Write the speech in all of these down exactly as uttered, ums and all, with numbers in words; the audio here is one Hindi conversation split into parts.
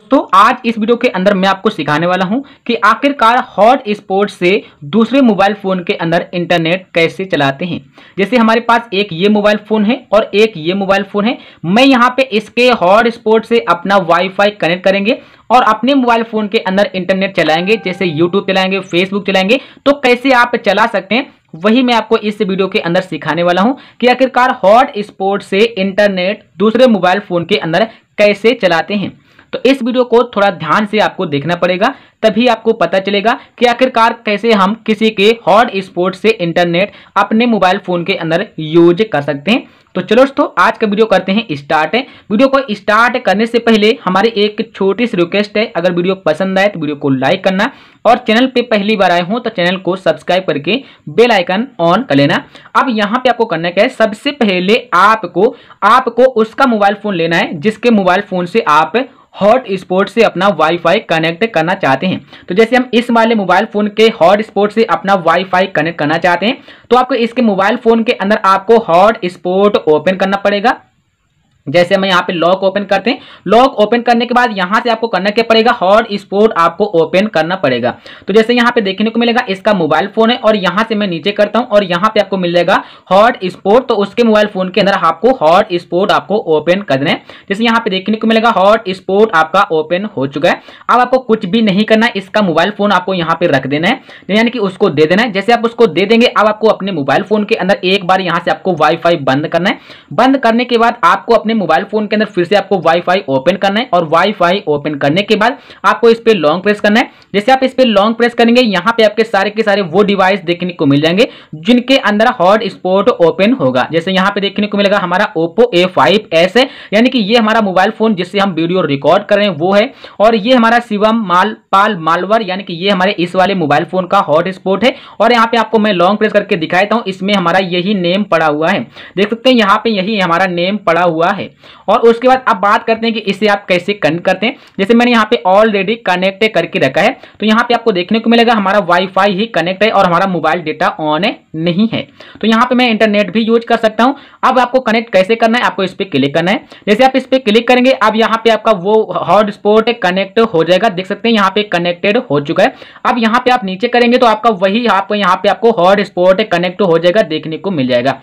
दोस्तों आज इस वीडियो के अंदर मैं आपको सिखाने वाला हूं कि आखिरकार हॉटस्पॉट से दूसरे मोबाइल फ़ोन के अंदर इंटरनेट कैसे चलाते हैं। जैसे हमारे पास एक ये मोबाइल फ़ोन है और एक ये मोबाइल फ़ोन है। मैं यहां पे इसके हॉटस्पॉट से अपना वाईफाई कनेक्ट करेंगे और अपने मोबाइल फ़ोन के अंदर इंटरनेट चलाएंगे, जैसे यूट्यूब चलाएंगे, फेसबुक चलाएंगे। तो कैसे आप चला सकते हैं वही मैं आपको इस वीडियो के अंदर सिखाने वाला हूं कि आखिरकार हॉटस्पॉट से इंटरनेट दूसरे मोबाइल फ़ोन के अंदर कैसे चलाते हैं। तो इस वीडियो को थोड़ा ध्यान से आपको देखना पड़ेगा, तभी आपको पता चलेगा कि आखिरकार कैसे हम किसी के हॉटस्पॉट से इंटरनेट अपने मोबाइल फ़ोन के अंदर यूज कर सकते हैं। तो चलो दोस्तों आज का वीडियो करते हैं स्टार्ट। वीडियो को स्टार्ट करने से पहले हमारी एक छोटी सी रिक्वेस्ट है, अगर वीडियो पसंद आए तो वीडियो को लाइक करना और चैनल पे पहली बार आए हो तो चैनल को सब्सक्राइब करके बेल आइकन ऑन कर लेना। अब यहाँ पे आपको करना क्या है, सबसे पहले आपको आपको उसका मोबाइल फ़ोन लेना है जिसके मोबाइल फ़ोन से आप हॉटस्पॉट से अपना वाईफाई कनेक्ट करना चाहते हैं। तो जैसे हम इस वाले मोबाइल फ़ोन के हॉटस्पॉट से अपना वाईफाई कनेक्ट करना चाहते हैं तो आपको इसके मोबाइल फ़ोन के अंदर आपको हॉटस्पॉट ओपन करना पड़ेगा। जैसे हम यहाँ पे लॉक ओपन करते हैं, लॉक ओपन करने के बाद यहाँ से आपको करना क्या पड़ेगा, हॉटस्पॉट आपको ओपन करना पड़ेगा। तो जैसे यहाँ पे देखने को मिलेगा इसका मोबाइल फ़ोन है और यहाँ से मैं नीचे करता हूँ और यहाँ पे आपको मिल जाएगा हॉटस्पॉट। तो उसके मोबाइल फ़ोन के अंदर आपको हॉटस्पॉट आपको ओपन करना है। जैसे यहाँ पे देखने को मिलेगा हॉटस्पॉट आपका ओपन हो चुका है। अब आपको कुछ भी नहीं करना है, इसका मोबाइल फ़ोन आपको यहाँ पे रख देना है, यानी कि उसको दे देना है। जैसे आप उसको दे देंगे अब आपको अपने मोबाइल फ़ोन के अंदर एक बार यहाँ से आपको वाईफाई बंद करना है। बंद करने के बाद आपको अपने मोबाइल फोन के अंदर फिर से आपको वाईफाई ओपन करना है और वाईफाई ओपन करने के बाद आपको इस पे लॉन्ग प्रेस करना है। जैसे आप इस पे लॉन्ग प्रेस करेंगे यहाँ पे आपके सारे के सारे वो डिवाइस देखने को मिल जाएंगे जिनके अंदर हॉटस्पॉट ओपन होगा। जैसे यहाँ पे देखने को मिलेगा हमारा ओप्पो ए फाइव एस है, यानी कि ये हमारा मोबाइल फोन जिससे हम वीडियो रिकॉर्ड कर रहे हैं वो है, और ये हमारा शिवम माल पाल मालवर यानी कि ये हमारे इस वाले मोबाइल फोन का हॉटस्पॉट है। और यहाँ पे आपको मैं लॉन्ग प्रेस करके दिखाता हूँ, इसमें हमारा यही नेम पड़ा हुआ है, देख सकते हैं यहाँ पे यही हमारा नेम पड़ा हुआ है। और उसके बाद अब बात करते हैं कि इसे आप कैसे कनेक्ट करते हैं। जैसे मैंने यहाँ पे ऑलरेडी कनेक्ट करके रखा है तो यहाँ पे आपको देखने को मिलेगा हमारा वाईफाई ही कनेक्ट है और हमारा मोबाइल डेटा ऑन है नहीं है, तो यहाँ पे मैं इंटरनेट भी यूज कर सकता हूँ। अब आपको कनेक्ट कैसे करना है, आपको इस पर क्लिक करना है। जैसे आप इस पर क्लिक करेंगे अब यहाँ पे आपका वो हॉटस्पॉट कनेक्ट हो जाएगा, देख सकते हैं यहाँ पे कनेक्टेड हो चुका है। अब यहाँ पे आप नीचे करेंगे तो आपका वही आप यहाँ पे आपको हॉटस्पॉट कनेक्ट हो जाएगा, देखने को मिल जाएगा,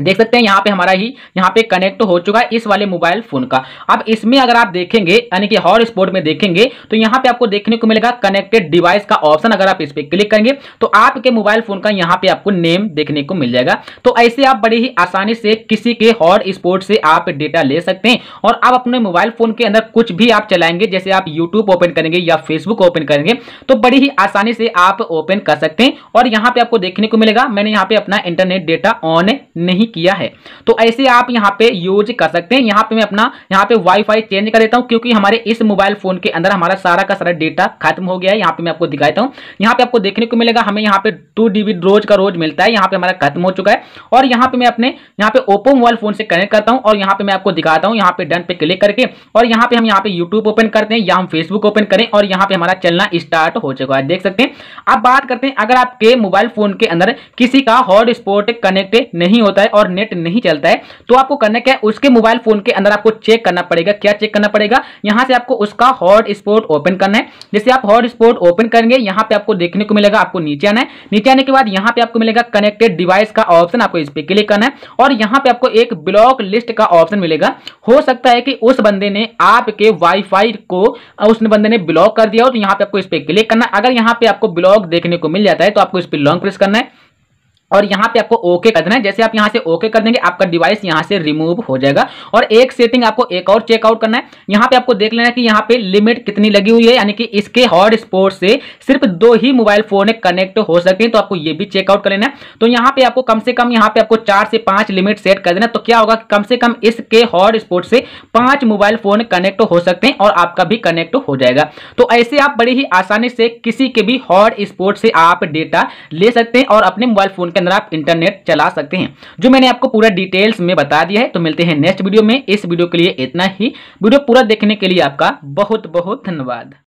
देख सकते हैं यहाँ पे हमारा ही यहाँ पे कनेक्ट हो चुका है इस वाले मोबाइल फ़ोन का। अब इसमें अगर आप देखेंगे यानी कि हॉटस्पॉट में देखेंगे तो यहाँ पे आपको देखने को मिलेगा कनेक्टेड डिवाइस का ऑप्शन, अगर आप इस पर क्लिक करेंगे तो आपके मोबाइल फ़ोन का यहाँ पे आपको नेम देखने को मिल जाएगा। तो ऐसे आप बड़ी ही आसानी से किसी के हॉटस्पॉट से आप डेटा ले सकते हैं और आप अपने मोबाइल फ़ोन के अंदर कुछ भी आप चलाएंगे, जैसे आप यूट्यूब ओपन करेंगे या फेसबुक ओपन करेंगे तो बड़ी ही आसानी से आप ओपन कर सकते हैं। और यहाँ पर आपको देखने को मिलेगा मैंने यहाँ पर अपना इंटरनेट डेटा ऑन नहीं किया है, तो ऐसे आप यहां पे यूज कर सकते हैं। यहां पे मैं अपना यहां पे वाईफाई चेंज कर देता हूं क्योंकि हमारे इस मोबाइल फोन के अंदर हमारा सारा का सारा डेटा खत्म हो गया है। यहां पे मैं आपको दिखाता हूं, यहां पे आपको देखने को मिलेगा हमें यहां पे टू डीबी रोज का रोज मिलता है, यहां पे हमारा खत्म हो चुका है। और यहां पे मैं अपने यहां पे ओप्पो मोबाइल फोन से कनेक्ट करता हूं और यहां पे मैं आपको दिखाता हूं, यहां पे डन पे क्लिक करके और यहां पे हम यहां पे यूट्यूब ओपन करते हैं या हम फेसबुक ओपन करें और यहां पे हमारा चलना स्टार्ट हो चुका है, देख सकते हैं। अब बात करते हैं अगर आपके मोबाइल फोन के अंदर किसी का हॉटस्पॉट कनेक्ट नहीं होता है और नेट नहीं चलता है तो आपको करना क्या है, उसके मोबाइल फोन के अंदर आपको चेक करना पड़ेगा। क्या चेक करना पड़ेगा, यहां से आपको उसका हॉटस्पॉट ओपन करना है। जैसे आप हॉटस्पॉट ओपन करेंगे यहां पे आपको देखने को मिलेगा, आपको नीचे आना है, नीचे आने के बाद यहां पे आपको मिलेगा कनेक्टेड डिवाइस का ऑप्शन, आपको इस पे क्लिक करना है और यहां पे आपको एक ब्लॉक लिस्ट का ऑप्शन मिलेगा। हो सकता है कि उस बंदे ने आपके वाईफाई को उस बंदे ने ब्लॉक कर दिया हो तो यहां पे आपको इस पे क्लिक करना है। अगर यहां पे आपको ब्लॉक देखने को मिल जाता है तो आपको इस पे लॉन्ग प्रेस करना है और यहाँ पे आपको ओके कर देना है। जैसे आप यहाँ से ओके कर देंगे आपका डिवाइस यहाँ से रिमूव हो जाएगा। और एक सेटिंग आपको एक और चेकआउट करना है, यहाँ पे आपको देख लेना है कि यहाँ पे लिमिट कितनी लगी हुई है, यानी कि इसके हॉटस्पॉट से सिर्फ दो ही मोबाइल फोन कनेक्ट हो सकते हैं, तो आपको ये भी चेकआउट कर लेना है। तो यहाँ पे आपको कम से कम यहाँ पे आपको चार से पांच लिमिट सेट कर देना, तो क्या होगा कम से कम इसके हॉटस्पॉट से पांच मोबाइल फोन कनेक्ट हो सकते हैं और आपका भी कनेक्ट हो जाएगा। तो ऐसे आप बड़ी ही आसानी से किसी के भी हॉटस्पॉट से आप डेटा ले सकते हैं और अपने मोबाइल फोन अंदर आप इंटरनेट चला सकते हैं, जो मैंने आपको पूरा डिटेल्स में बता दिया है। तो मिलते हैं नेक्स्ट वीडियो में, इस वीडियो के लिए इतना ही। वीडियो पूरा देखने के लिए आपका बहुत बहुत धन्यवाद।